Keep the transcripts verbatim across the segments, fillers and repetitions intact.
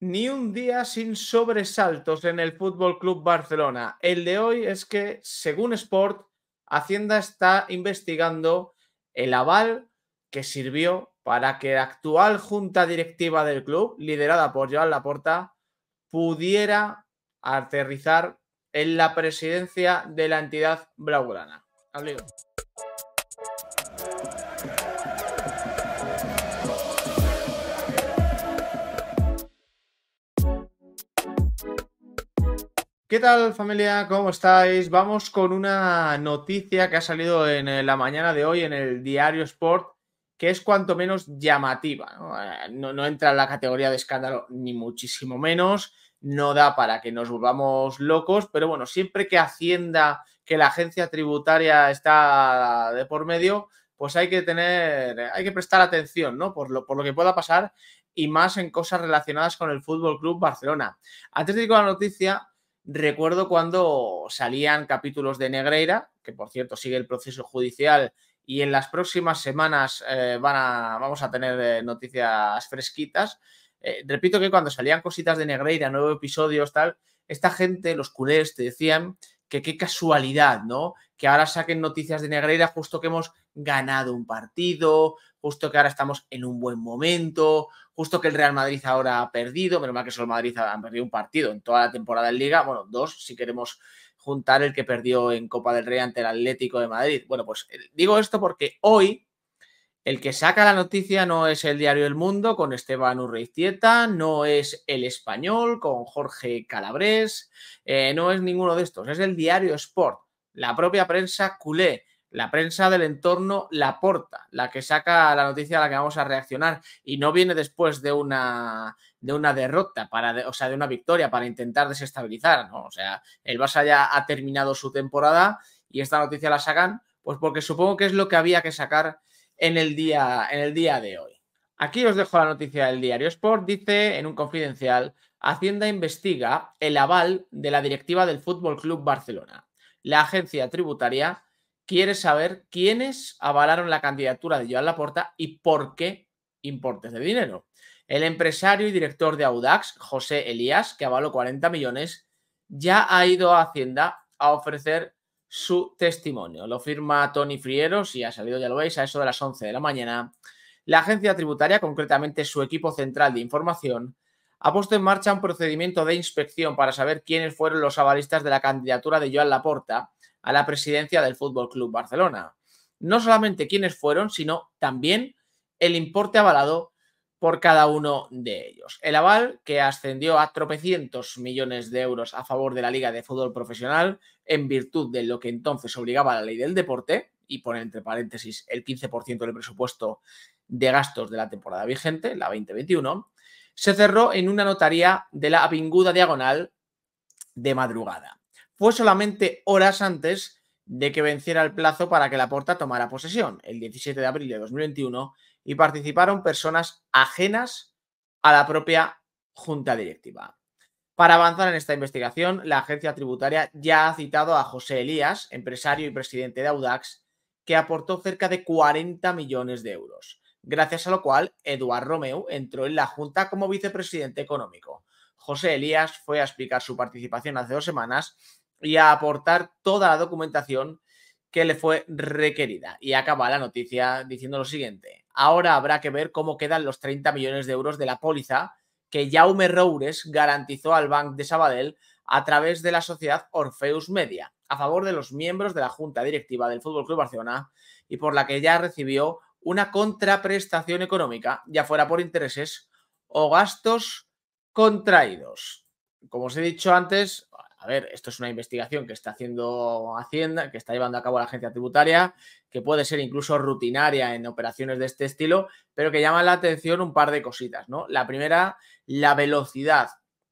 Ni un día sin sobresaltos en el Fútbol Club Barcelona. El de hoy es que, según Sport, Hacienda está investigando el aval que sirvió para que la actual junta directiva del club, liderada por Joan Laporta, pudiera aterrizar en la presidencia de la entidad blaugrana. Hablé. ¿Qué tal, familia? ¿Cómo estáis? Vamos con una noticia que ha salido en la mañana de hoy en el diario Sport, que es cuanto menos llamativa, ¿no? No, no entra en la categoría de escándalo, ni muchísimo menos. No da para que nos volvamos locos, pero bueno, siempre que Hacienda, que la agencia tributaria está de por medio, pues hay que tener, hay que prestar atención, ¿no? Por lo, por lo que pueda pasar, y más en cosas relacionadas con el Fútbol Club Barcelona. Antes de ir con la noticia, recuerdo cuando salían capítulos de Negreira, que por cierto sigue el proceso judicial y en las próximas semanas eh, van a, vamos a tener eh, noticias fresquitas. Eh, repito que cuando salían cositas de Negreira, nuevos episodios, tal, esta gente, los culés, te decían que qué casualidad, ¿no? Que ahora saquen noticias de Negreira justo que hemos ganado un partido, justo que ahora estamos en un buen momento, justo que el Real Madrid ahora ha perdido, menos mal que solo el Madrid han perdido un partido en toda la temporada en Liga, bueno, dos si queremos juntar el que perdió en Copa del Rey ante el Atlético de Madrid. Bueno, pues digo esto porque hoy el que saca la noticia no es el diario El Mundo con Esteban Urreiztieta, no es El Español con Jorge Calabrés, eh, no es ninguno de estos, es el diario Sport, la propia prensa culé, la prensa del entorno Laporta, la que saca la noticia a la que vamos a reaccionar, y no viene después de una, de una derrota, para de, o sea, de una victoria para intentar desestabilizar, ¿no? O sea, el Barça ya ha terminado su temporada y esta noticia la sacan, pues porque supongo que es lo que había que sacar en el día, en el día de hoy. Aquí os dejo la noticia del diario Sport. Dice en un confidencial: Hacienda investiga el aval de la directiva del Fútbol Club Barcelona. La agencia tributaria quiere saber quiénes avalaron la candidatura de Joan Laporta y por qué importes de dinero. El empresario y director de Audax, José Elías, que avaló cuarenta millones, ya ha ido a Hacienda a ofrecer su testimonio. Lo firma Tony Frieros y ha salido, ya lo veis, a eso de las once de la mañana. La agencia tributaria, concretamente su equipo central de información, ha puesto en marcha un procedimiento de inspección para saber quiénes fueron los avalistas de la candidatura de Joan Laporta a la presidencia del Fútbol Club Barcelona. No solamente quiénes fueron, sino también el importe avalado por cada uno de ellos. El aval, que ascendió a tropecientos millones de euros a favor de la Liga de Fútbol Profesional, en virtud de lo que entonces obligaba a la ley del deporte, y pone entre paréntesis el quince por ciento del presupuesto de gastos de la temporada vigente, la veinte veintiuno, se cerró en una notaría de la Avinguda Diagonal de madrugada. Fue solamente horas antes de que venciera el plazo para que Laporta tomara posesión, el diecisiete de abril de dos mil veintiuno, y participaron personas ajenas a la propia junta directiva. Para avanzar en esta investigación, la agencia tributaria ya ha citado a José Elías, empresario y presidente de Audax, que aportó cerca de cuarenta millones de euros, gracias a lo cual Eduard Romeu entró en la junta como vicepresidente económico. José Elías fue a explicar su participación hace dos semanas y a aportar toda la documentación que le fue requerida. Y acaba la noticia diciendo lo siguiente: ahora habrá que ver cómo quedan los treinta millones de euros de la póliza que Jaume Roures garantizó al Banco de Sabadell a través de la sociedad Orfeus Media, a favor de los miembros de la junta directiva del Fútbol Club Barcelona, y por la que ya recibió una contraprestación económica, ya fuera por intereses o gastos contraídos. Como os he dicho antes, a ver, esto es una investigación que está haciendo Hacienda, que está llevando a cabo la agencia tributaria, que puede ser incluso rutinaria en operaciones de este estilo, pero que llama la atención un par de cositas, ¿no? La primera, la velocidad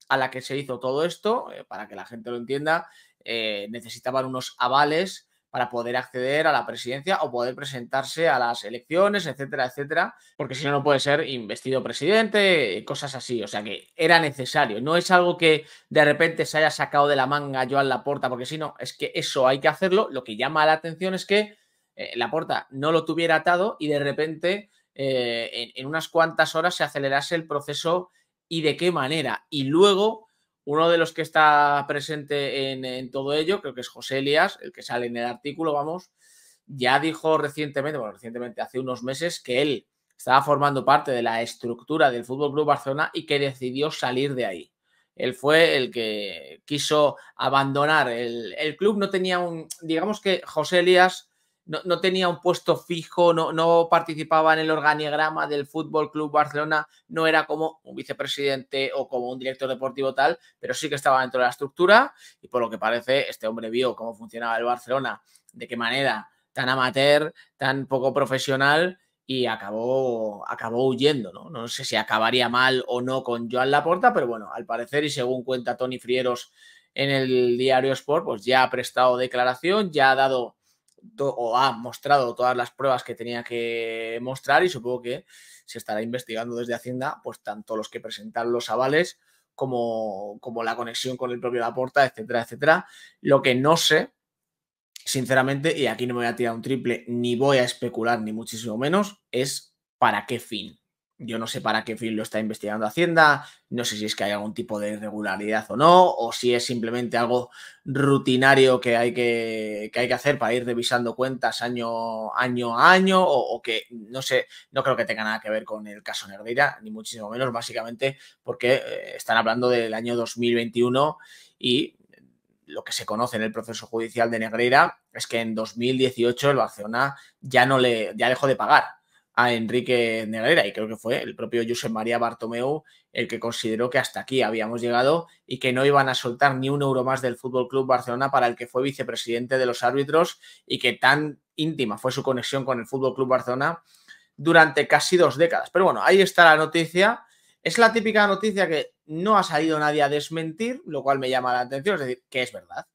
a la que se hizo todo esto. Eh, para que la gente lo entienda, eh, necesitaban unos avales para poder acceder a la presidencia o poder presentarse a las elecciones, etcétera, etcétera, porque si no, no puede ser investido presidente, cosas así. O sea que era necesario. No es algo que de repente se haya sacado de la manga Joan Laporta, porque si no, es que eso hay que hacerlo. Lo que llama la atención es que eh, Laporta no lo tuviera atado y de repente eh, en, en unas cuantas horas se acelerase el proceso y de qué manera. Y luego, uno de los que está presente en, en todo ello, creo que es José Elías, el que sale en el artículo, vamos, ya dijo recientemente, bueno, recientemente hace unos meses, que él estaba formando parte de la estructura del Fútbol Club Barcelona y que decidió salir de ahí. Él fue el que quiso abandonar. El, el club no tenía un... Digamos que José Elías no, no tenía un puesto fijo, no, no participaba en el organigrama del Fútbol Club Barcelona, no era como un vicepresidente o como un director deportivo tal, pero sí que estaba dentro de la estructura y por lo que parece este hombre vio cómo funcionaba el Barcelona, de qué manera tan amateur, tan poco profesional... Y acabó, acabó huyendo, ¿no? No sé si acabaría mal o no con Joan Laporta, pero bueno, al parecer, y según cuenta Toni Frieros en el diario Sport, pues ya ha prestado declaración, ya ha dado o ha mostrado todas las pruebas que tenía que mostrar y supongo que se estará investigando desde Hacienda, pues tanto los que presentaron los avales como, como la conexión con el propio Laporta, etcétera, etcétera. Lo que no sé... Sinceramente, y aquí no me voy a tirar un triple, ni voy a especular, ni muchísimo menos, es para qué fin. Yo no sé para qué fin lo está investigando Hacienda, no sé si es que hay algún tipo de irregularidad o no, o si es simplemente algo rutinario que hay que, que, hay que hacer para ir revisando cuentas año, año a año, o, o que, no sé, no creo que tenga nada que ver con el caso Negreira, ni muchísimo menos, básicamente porque eh, están hablando del año dos mil veintiuno y... Lo que se conoce en el proceso judicial de Negreira es que en dos mil dieciocho el Barcelona ya no le ya dejó de pagar a Enrique Negreira y creo que fue el propio Josep María Bartomeu el que consideró que hasta aquí habíamos llegado y que no iban a soltar ni un euro más del Fútbol Club Barcelona para el que fue vicepresidente de los árbitros y que tan íntima fue su conexión con el Fútbol Club Barcelona durante casi dos décadas. Pero bueno, ahí está la noticia. Es la típica noticia que no ha salido nadie a desmentir, lo cual me llama la atención, es decir, que es verdad.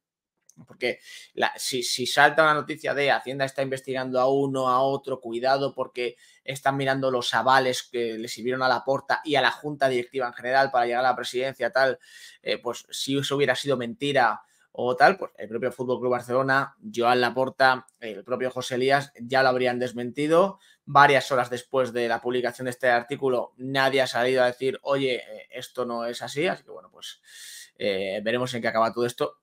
Porque la, si, si salta una noticia de Hacienda está investigando a uno, a otro, cuidado porque están mirando los avales que le sirvieron a Laporta y a la junta directiva en general para llegar a la presidencia, tal, eh, pues si eso hubiera sido mentira o tal, pues el propio Fútbol Club Barcelona, Joan Laporta, el propio José Elías ya lo habrían desmentido. Varias horas después de la publicación de este artículo, nadie ha salido a decir, oye, esto no es así. Así que, bueno, pues eh, veremos en qué acaba todo esto.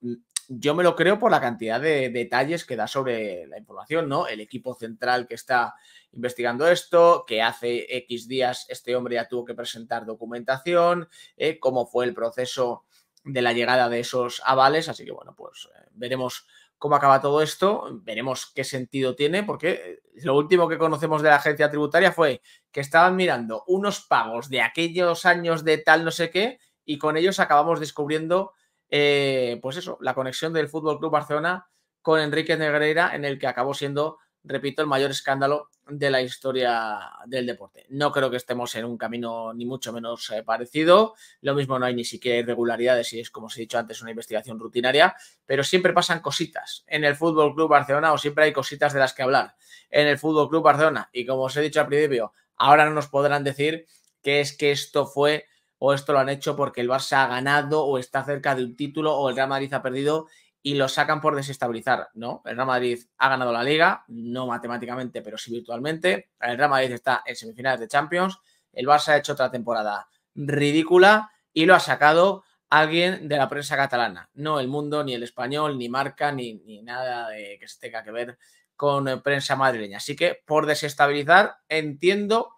Yo me lo creo por la cantidad de detalles que da sobre la información, ¿no? El equipo central que está investigando esto, que hace X días este hombre ya tuvo que presentar documentación, eh, cómo fue el proceso de la llegada de esos avales. Así que, bueno, pues eh, veremos... cómo acaba todo esto, veremos qué sentido tiene, porque lo último que conocemos de la Agencia Tributaria fue que estaban mirando unos pagos de aquellos años de tal no sé qué y con ellos acabamos descubriendo, eh, pues eso, la conexión del Fútbol Club Barcelona con Enrique Negreira, en el que acabó siendo, repito, el mayor escándalo de la historia del deporte. No creo que estemos en un camino ni mucho menos eh, parecido. Lo mismo, no hay ni siquiera irregularidades y es, como os he dicho antes, una investigación rutinaria, pero siempre pasan cositas en el Fútbol Club Barcelona o siempre hay cositas de las que hablar en el Fútbol Club Barcelona. Y como os he dicho al principio, ahora no nos podrán decir que es que esto fue o esto lo han hecho porque el Barça ha ganado o está cerca de un título o el Real Madrid ha perdido y lo sacan por desestabilizar, ¿no? El Real Madrid ha ganado la Liga, no matemáticamente, pero sí virtualmente. El Real Madrid está en semifinales de Champions. El Barça ha hecho otra temporada ridícula y lo ha sacado alguien de la prensa catalana. No El Mundo, ni El Español, ni Marca, ni, ni nada de que se tenga que ver con prensa madrileña. Así que, por desestabilizar, entiendo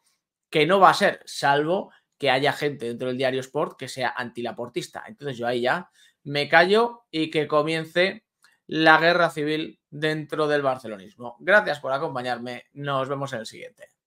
que no va a ser, salvo que haya gente dentro del diario Sport que sea antilaportista. Entonces yo ahí ya... me callo y que comience la guerra civil dentro del barcelonismo. Gracias por acompañarme. Nos vemos en el siguiente.